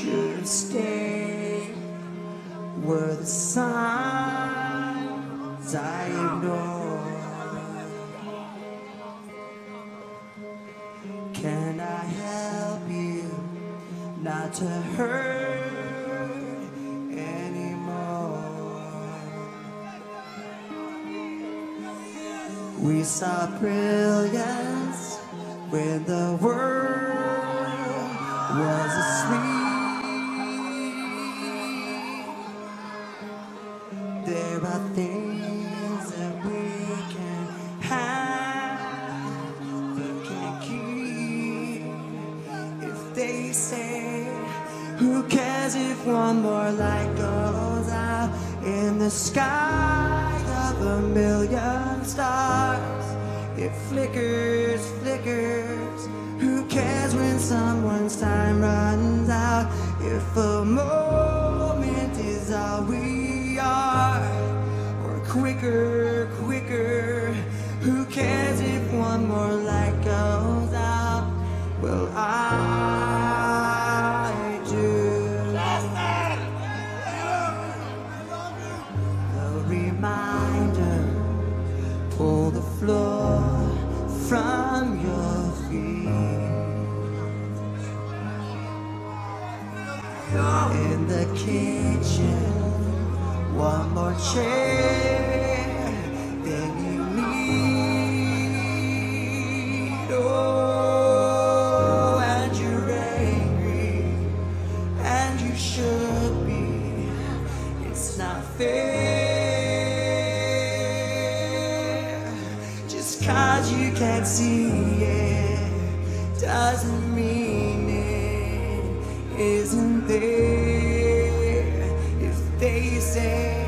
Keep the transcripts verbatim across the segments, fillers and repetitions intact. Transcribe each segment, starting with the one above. should stay, were the signs I ignored. Can I help you not to hurt anymore? We saw brilliance when the world was asleep. There are things that we can have but can't keep. If they say, who cares if one more light goes out in the sky of a million stars? It flickers, flickers. Who cares when someone's time runs out? If a moment is all we are, or quicker, quicker. Who cares if one more light goes out? Well, I do. The reminder, pull the floor from your feet. In the kitchen, one more chair than you need. Oh, and you're angry, and you should be. It's not fair. Cause you can't see it doesn't mean it isn't there. If they say,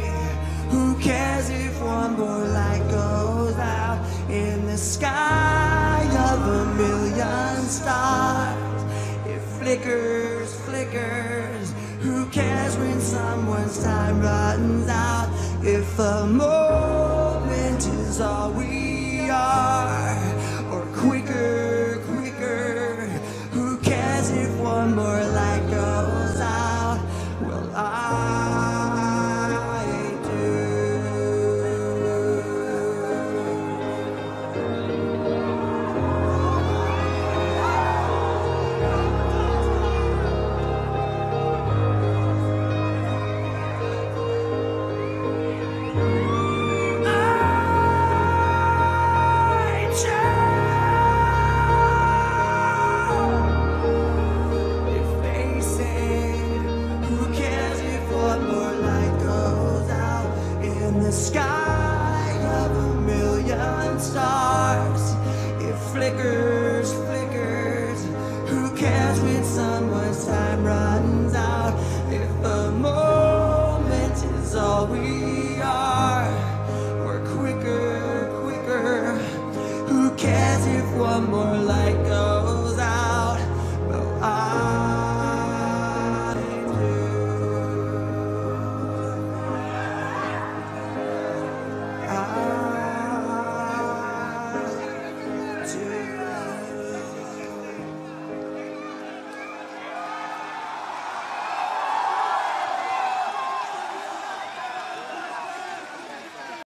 who cares if one more light goes out in the sky of a million stars? It flickers, flickers. Who cares when someone's time runs out? If a moment is all we or quicker, quicker. Who cares if one more light goes out? Well, I do. Sky of a million stars, it flickers.